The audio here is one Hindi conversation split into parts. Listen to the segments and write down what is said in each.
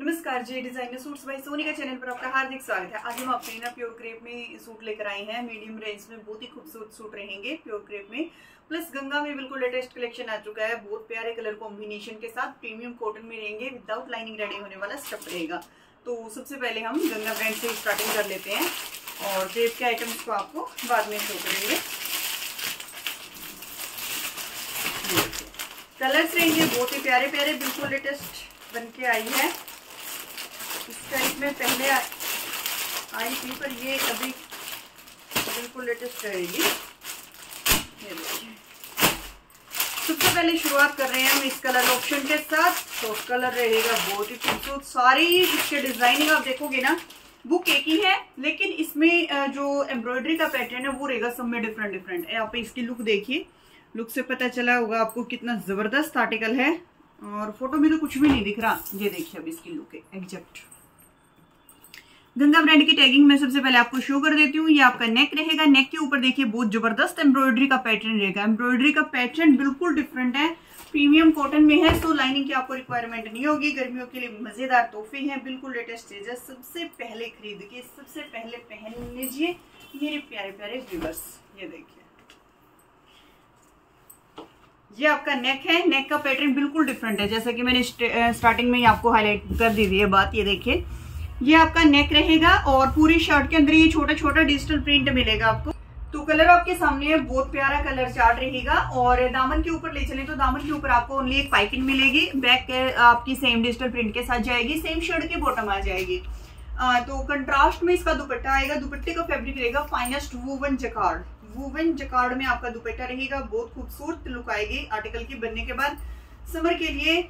नमस्कार जी, designer suits by Sonika channel पर आपका हार्दिक स्वागत है। आज हम अपने ना प्योर क्रेप में सूट लेकर आए हैं। मीडियम रेंज में बहुत ही खूबसूरत सूट रहेंगे प्योर क्रेप में। प्लस गंगा में बिल्कुल लेटेस्ट कलेक्शन आ चुका है, बहुत प्यारे कलर कॉम्बिनेशन के साथ प्रीमियम कॉटन में रहेंगे, विदाउट लाइनिंग रेडी होने वाला स्टफ रहेगा। तो सबसे पहले हम गंगा ब्रांड से स्टार्टिंग कर लेते हैं और क्रेप के आइटम्स को आपको बाद में शो करेंगे। कलर्स रहेंगे बहुत ही प्यारे प्यारे, बिल्कुल लेटेस्ट बन के आई है। इस टाइप में पहले आई थी पर ये अभी बिल्कुल लेटेस्ट रहेगी। सबसे पहले शुरुआत कर रहे हैं हम इस कलर ऑप्शन के साथ। तो कलर रहेगा बहुत ही खूबसूरत। सारी इसके डिजाइनिंग आप देखोगे ना, बुक एक ही है लेकिन इसमें जो एम्ब्रॉयडरी का पैटर्न है वो रहेगा सब में डिफरेंट डिफरेंट। यहाँ पे इसकी लुक देखिए, लुक से पता चला होगा आपको कितना जबरदस्त आर्टिकल है। और फोटो में तो कुछ भी नहीं दिख रहा, ये देखिए अब इसकी लुक एग्जैक्ट। गंगा ब्रांड की टैगिंग में सबसे पहले आपको शो कर देती हूँ। ये आपका नेक रहेगा, नेक के ऊपर देखिए बहुत जबरदस्त एम्ब्रॉयडरी का पैटर्न रहेगा। एम्ब्रॉयडरी का पैटर्न बिल्कुल डिफरेंट है, प्रीमियम कॉटन में है, तो लाइनिंग की आपको रिक्वायरमेंट नहीं होगी। गर्मियों के लिए मजेदार तोहफे हैं, बिल्कुल लेटेस्ट चीजें। सबसे पहले खरीद के सबसे पहले पहन लीजिए मेरे प्यारे प्यारे व्यूवर्स। ये देखिए ये आपका नेक है, नेक का पैटर्न बिल्कुल डिफरेंट है, जैसा कि मैंने स्टार्टिंग में ही आपको हाईलाइट कर दी थी ये बात। ये देखिए ये आपका नेक रहेगा और पूरी शर्ट के अंदर ये छोटा छोटा डिजिटल प्रिंट मिलेगा आपको। तो कलर आपके सामने है, बहुत प्यारा कलर चार्ट रहेगा। और दामन के ऊपर ले चले तो दामन के ऊपर आपको ओनली एक पाइपिंग मिलेगी, बैक आपकी सेम डिजिटल प्रिंट के साथ जाएगी, सेम शर्ट की बॉटम आ जाएगी। तो कंट्रास्ट में इसका दुपट्टा आएगा। दुपट्टे का फैब्रिक रहेगा finest woven jacquard. Woven jacquard में आपका दुपट्टा रहेगा, बहुत खूबसूरत लुक आएगी आर्टिकल की बनने के बाद। समर के लिए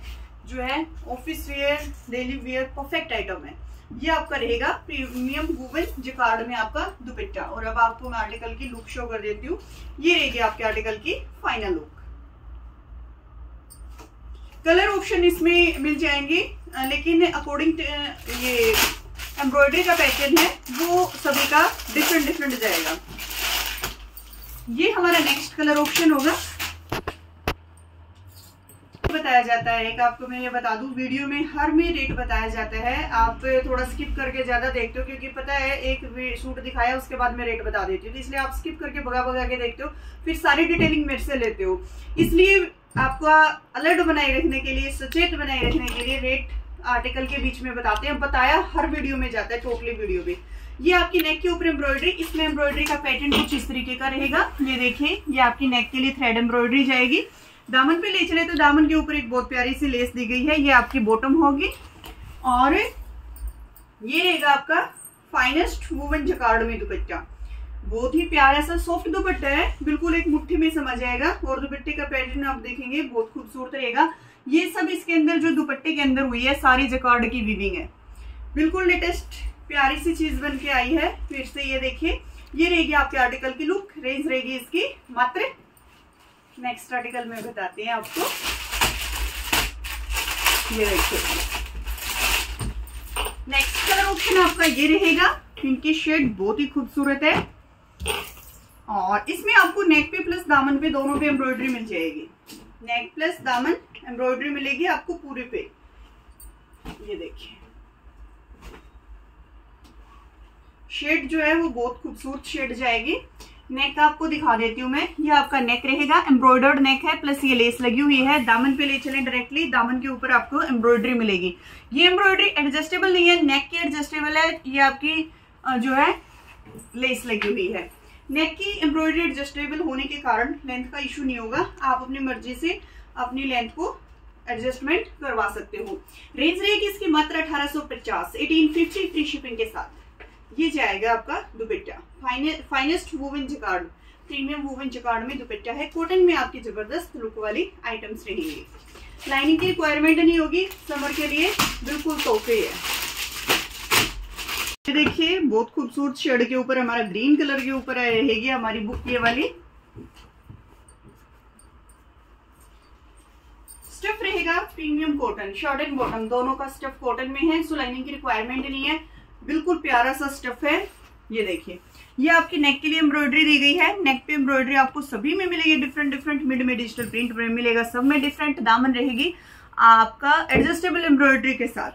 जो है office wear, daily wear perfect item है। ये आपका रहेगा प्रीमियम वूवन जकार्ड में आपका दुपट्टा। और अब आपको मैं आर्टिकल की लुक शो कर देती हूँ। ये रहेगी आपके आर्टिकल की फाइनल लुक। कलर ऑप्शन इसमें मिल जाएंगे लेकिन अकॉर्डिंग ये एम्ब्रॉयडरी का पैटर्न है वो सभी का डिफरेंट डिफरेंट जाएगा। ये हमारा नेक्स्ट कलर ऑप्शन होगा। बताया जाता है, एक आपको मैं ये बता दूं, वीडियो में हर में रेट बताया जाता है, आप थोड़ा स्किप करके ज्यादा देखते हो क्योंकि पता है एक सूट दिखाया उसके बाद मैं रेट बता देती हूँ, इसलिए आप स्किप करके भगा भगा के देखते हो, फिर सारी डिटेलिंग मेरे से लेते हो। इसलिए आपको अलर्ट बनाए रखने के लिए, सचेत बनाए रखने के लिए रेट आर्टिकल के बीच में बताते हैं। बताया हर वीडियो में जाता है, टोटली वीडियो में। ये आपकी नेक के ऊपर एम्ब्रॉयडरी, इसमें एम्ब्रॉयडरी का पैटर्न कुछ इस तरीके का रहेगा। ये देखिए ये आपकी नेक के लिए थ्रेड एम्ब्रॉयडरी जाएगी। दामन पे ले चले तो दामन के ऊपर एक बहुत प्यारी सी लेस दी गई है, ये आपकी बॉटम होगी। और ये रहेगा आपका फाइनेस्ट वूवन जकार्ड में दुपट्टा, बहुत ही प्यारा सा सॉफ्ट दुपट्टा है, बिल्कुल एक मुट्ठी में समा जाएगा। और दुपट्टे का पैटर्न आप देखेंगे बहुत खूबसूरत रहेगा। ये सब इसके अंदर जो दुपट्टे के अंदर हुई है सारी जकार्ड की वीविंग है, बिल्कुल लेटेस्ट प्यारी सी चीज बन के आई है फिर से। ये देखिए ये रहेगी आपके आर्टिकल की लुक। रेंज रहेगी इसकी मात्र, नेक्स्ट आर्टिकल में बताते हैं आपको। ये देखिए नेक्स्ट कलर ऑप्शन आपका ये रहेगा, इनकी शेड बहुत ही खूबसूरत है। और इसमें आपको नेक पे प्लस दामन पे दोनों पे एम्ब्रॉयडरी मिल जाएगी। नेक प्लस दामन एम्ब्रॉयडरी मिलेगी आपको पूरे पे। ये देखिए शेड जो है वो बहुत खूबसूरत शेड जाएगी। नेक आपको दिखा देती हूँ मैं। ये आपका नेक रहेगा, एम्ब्रॉयडर्ड नेक है, प्लस ये लेस लगी हुई है। दामन पे ले चले डायरेक्टली, दामन के ऊपर आपको एम्ब्रॉयडरी मिलेगी। ये एम्ब्रॉयडरी एडजस्टेबल नहीं है, नेक की एडजस्टेबल है। ये आपकी जो है लेस लगी हुई है। नेक की एम्ब्रॉयडरी एडजस्टेबल होने के कारण लेंथ का इशू नहीं होगा, आप अपनी मर्जी से अपनी लेंथ को एडजस्टमेंट करवा सकते हो। रेंज रहेगी इसकी मात्र 1850, 1850 फ्री शिपिंग के साथ। ये जाएगा आपका दुपट्टा finest woven jacquard, premium woven jacquard में दुपट्टा है। कॉटन में आपकी जबरदस्त लुक वाली आइटम्स रहेंगी, लाइनिंग की रिक्वायरमेंट नहीं होगी, समर के लिए बिल्कुल तोहफे है। देखिए बहुत खूबसूरत शेड के ऊपर हमारा ग्रीन कलर के ऊपर रहेगी हमारी बुक ये वाली। स्टफ रहेगा premium cotton, shirt and bottom दोनों का स्टफ कॉटन में है, सो लाइनिंग की रिक्वायरमेंट नहीं है, बिल्कुल प्यारा सा स्टफ है। ये देखिए ये आपके नेक के लिए एम्ब्रॉयडरी दी गई है। नेक पे एम्ब्रॉयडरी आपको सभी में मिलेगी डिफरेंट डिफरेंट, मिड में डिजिटल प्रिंट मिलेगा सब में डिफरेंट। दामन रहेगी आपका एडजस्टेबल एम्ब्रॉयडरी के साथ।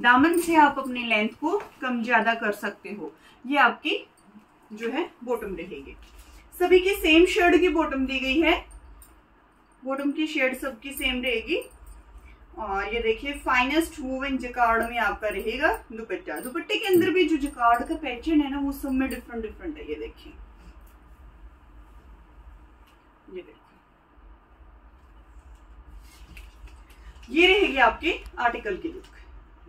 दामन से आप अपने लेंथ को कम ज्यादा कर सकते हो। ये आपकी जो है बॉटम रहेगी। सभी की सेम शेड की बॉटम दी गई है, बॉटम की शेड सबकी सेम रहेगी। और ये देखिए फाइनेस्ट वूवन जकार्ड में आपका रहेगा दुपट्टा। दुपट्टे के अंदर भी जो जकार्ड का पैटर्न है ना वो सब में डिफरेंट डिफरेंट है। ये देखिए, ये देखिए, ये रहेगी आपके आर्टिकल की लुक।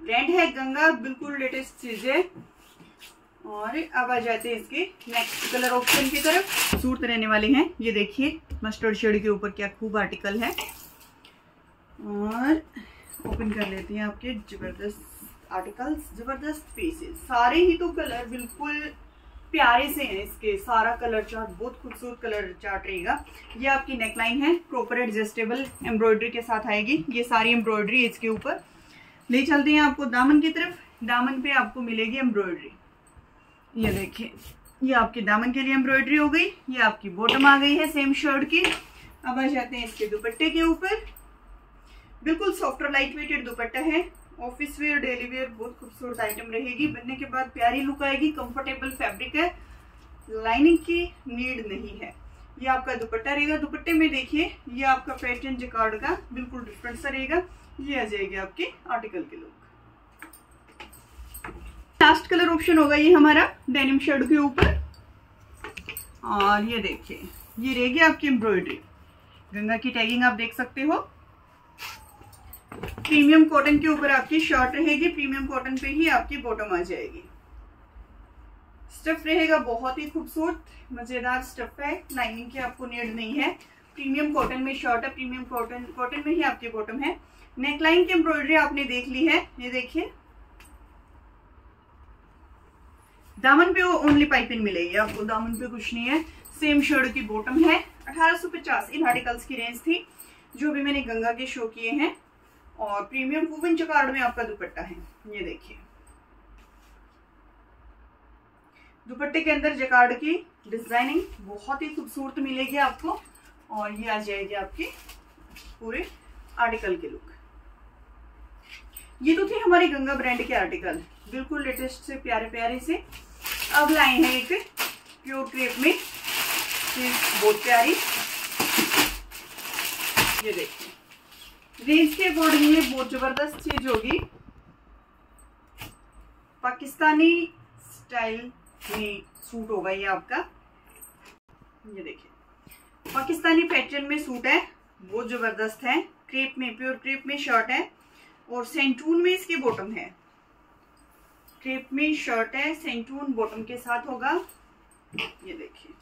ब्रांड है गंगा, बिल्कुल लेटेस्ट चीज है। और अब आ जाते हैं इसके नेक्स्ट कलर ऑप्शन की तरफ। सूट रहने वाले हैं, ये देखिए मस्टर्ड शेड के ऊपर क्या खूब आर्टिकल है। और ओपन कर लेते हैं आपके जबरदस्त आर्टिकल्स, जबरदस्त पीसेस। सारे ही तो कलर बिल्कुल प्यारे से हैं इसके। सारा कलर चार्ट बहुत खूबसूरत कलर चार्ट रहेगा। ये आपकी नेकलाइन है, प्रॉपर एडजस्टेबल एम्ब्रॉयडरी के साथ आएगी। ये सारी एम्ब्रॉयडरी इसके ऊपर। ले चलते हैं आपको दामन की तरफ। दामन पे आपको मिलेगी एम्ब्रॉयडरी। ये देखिए, ये आपके दामन के लिए एम्ब्रॉयडरी हो गई। ये आपकी बॉटम आ गई है सेम शर्ट की। अब आ जाते हैं इसके दुपट्टे के ऊपर। बिल्कुल सॉफ्ट और लाइट वेटेड दुपट्टा है। ऑफिस वेयर, डेली वेयर बहुत खूबसूरत आइटम रहेगी। बनने के बाद प्यारी लुक आएगी। कंफर्टेबल फैब्रिक है, लाइनिंग की नीड नहीं है। ये आपका दुपट्टा रहेगा। दुपट्टे में देखिए ये आपका पैटर्न जकार्ड का बिल्कुल डिफरेंट सा रहेगा। ये आ जाएगी आपके आर्टिकल के लुक। लास्ट कलर ऑप्शन होगा ये हमारा डेनिम शर्ट के ऊपर। और ये देखिए, ये रहेगी आपकी एम्ब्रॉयडरी। गंगा की टैगिंग आप देख सकते हो। प्रीमियम कॉटन के ऊपर आपकी शर्ट रहेगी। प्रीमियम कॉटन पे ही आपकी बॉटम आ जाएगी। स्टफ रहेगा बहुत ही खूबसूरत मजेदार स्टफ है। लाइनिंग की आपको नीड नहीं है। प्रीमियम कॉटन में शर्ट है, प्रीमियम कॉटन में ही आपकी बॉटम है। नेकलाइन की एम्ब्रॉयडरी आपने देख ली है। ये देखिए दामन पे वो ओनली पाइपिंग मिलेगी आपको। दामन पे कुछ नहीं है। सेम शर्ट की बॉटम है। 1850 इन आर्टिकल्स की रेंज थी जो भी मैंने गंगा के शो किए हैं। और प्रीमियम वूवन जकार्ड में आपका दुपट्टा है। ये देखिए दुपट्टे के अंदर जकार्ड की डिजाइनिंग बहुत ही खूबसूरत मिलेगी आपको। और ये आ जाएगी आपके पूरे आर्टिकल के लुक। ये तो थे हमारे गंगा ब्रांड के आर्टिकल, बिल्कुल लेटेस्ट से प्यारे प्यारे से। अब लाए हैं एक प्योर क्रेप में, बहुत प्यारी। ये देखिए रेंज के अकॉर्डिंग में बहुत जबरदस्त चीज होगी। पाकिस्तानी स्टाइल में सूट होगा ये आपका। ये देखिए पाकिस्तानी पैटर्न में सूट है, बहुत जबरदस्त है। क्रेप में, प्योर क्रेप में शर्ट है और सेंटून में इसकी बॉटम है। क्रेप में शर्ट है, सेंटून बॉटम के साथ होगा। ये देखिए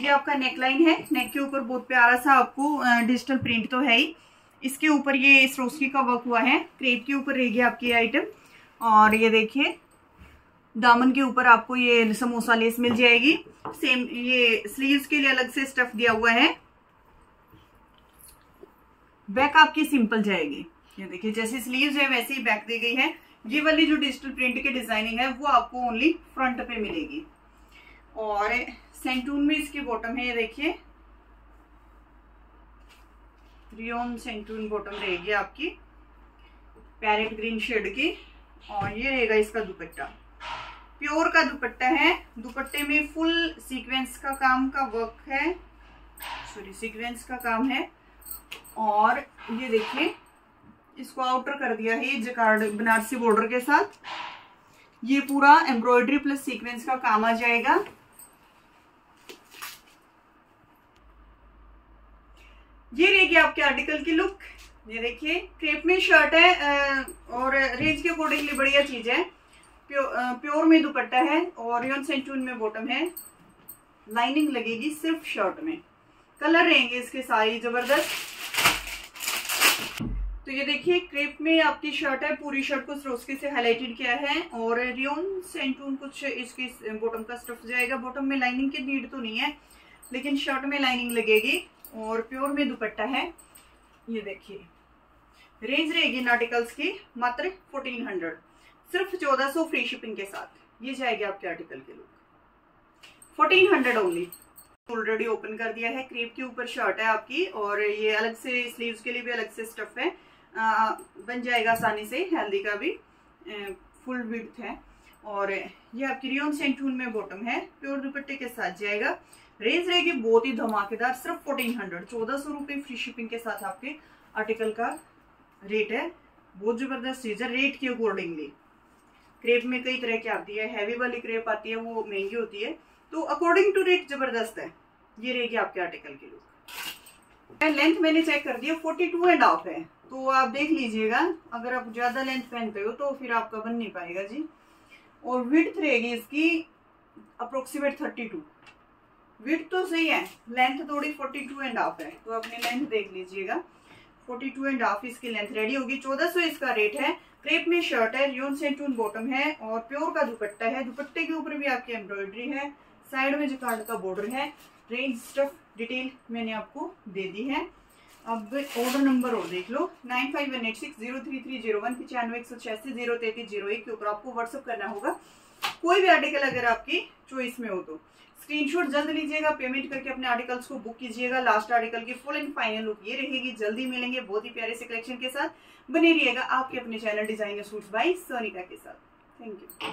ये आपका नेकलाइन है। नेक के ऊपर बहुत प्यारा सा आपको डिजिटल प्रिंट तो है ही। इसके ऊपर ये स्रोस्की का वर्क हुआ है। क्रेप के ऊपर रहेगी आपकी आइटम। और ये देखिए दामन के ऊपर आपको ये समोसा लेस मिल जाएगी। सेम ये स्लीव्स के लिए अलग से स्टफ दिया हुआ है। बैक आपकी सिंपल जाएगी। ये देखिए जैसे स्लीव्स है वैसे ही बैक दी गई है। ये वाली जो डिजिटल प्रिंट की डिजाइनिंग है वो आपको ओनली फ्रंट पे मिलेगी। और सेंटून में इसकी बॉटम है। ये देखिए रियोम सेंटून बॉटम रहेगी आपकी, पैरेट ग्रीन शेड की। और ये रहेगा इसका दुपट्टा, प्योर का दुपट्टा है। दुपट्टे में फुल सीक्वेंस का काम का वर्क है, सॉरी सीक्वेंस का काम है। और ये देखिए इसको आउटर कर दिया है जकार्ड बनारसी बॉर्डर के साथ। ये पूरा एम्ब्रॉयडरी प्लस सीक्वेंस का काम आ जाएगा। ये रहेगी आपके आर्टिकल की लुक। ये देखिए क्रेप में शर्ट है और रेंज के अकॉर्डिंगली बढ़िया चीज है। प्योर में दुपट्टा है और रियन सेंचुन में बॉटम है। लाइनिंग लगेगी सिर्फ शर्ट में। कलर रहेंगे इसके सारे जबरदस्त। तो ये देखिए क्रेप में आपकी शर्ट है, पूरी शर्ट को स्रोस्की से हाईलाइटेड किया है। और रियोन सेंटून कुछ इसकी बॉटम का स्टफ जाएगा। बॉटम में लाइनिंग की नीड तो नहीं है लेकिन शर्ट में लाइनिंग लगेगी। और प्योर में दुपट्टा है। ये देखिए रेंज रहेगी इन आर्टिकल्स की मात्र 1400, सिर्फ 1400 फ्री शिपिंग के साथ। ये जाएगी आपके आर्टिकल के लुक 1400 ओनली। ऑलरेडी ओपन कर दिया है। क्रेप के ऊपर शर्ट है आपकी और ये अलग से स्लीव्स के लिए भी अलग से स्टफ है, बन जाएगा आसानी से। हेल्दी का भी फुल विड्थ है और ये आपकी रियोन सेंटून में बॉटम है, प्योर दुपट्टे के साथ जाएगा। रेंज रहेगी बहुत ही धमाकेदार, सिर्फ 1400 1400 रुपये फ्री शिपिंग के साथ आपके आर्टिकल का रेट है। बहुत जबरदस्त चीज है रेट के अकॉर्डिंगली। क्रेप में कई तरह की आती है, हैवी वाली क्रेप आती है वो महंगी होती है, तो अकॉर्डिंग टू रेट जबरदस्त है। ये रहेगी आपके आर्टिकल की लुक। लेंथ मैंने चेक कर दिया 42.5 है, तो आप देख लीजिएगा अगर आप ज्यादा लेंथ पहनते हो तो फिर आपका बन नहीं पाएगा जी। और विड्थ रहेगी इसकी अप्रोक्सीमेट 32। विड्थ तो सही है, लेंथ थोड़ी 42.5 है, तो अपनी लेंथ देख लीजिएगा। 42.5 इसकी लेंथ रेडी होगी। 1400 इसका रेट है। क्रेप में शर्ट है, रियोन सेंटून बॉटम है और प्योर का दुपट्टा है। दुपट्टे के ऊपर भी आपकी एम्ब्रॉयडरी है, साइड में जकार्ड का बॉर्डर है। रेंज स्टफ डिटेल मैंने आपको दे दी है। अब ऑर्डर नंबर और देख लो 9518603301 9516803301 के ऊपर आपको व्हाट्सअप करना होगा। कोई भी आर्टिकल अगर आपकी चॉइस में हो तो स्क्रीनशॉट जल्द लीजिएगा, पेमेंट करके अपने आर्टिकल्स को बुक कीजिएगा। लास्ट आर्टिकल की फुल एंड फाइनल लुक ये रहेगी। जल्दी मिलेंगे बहुत ही प्यारे से कलेक्शन के साथ। बने रहिएगा आपके अपने channel designer suits by Sonika के साथ। Thank you.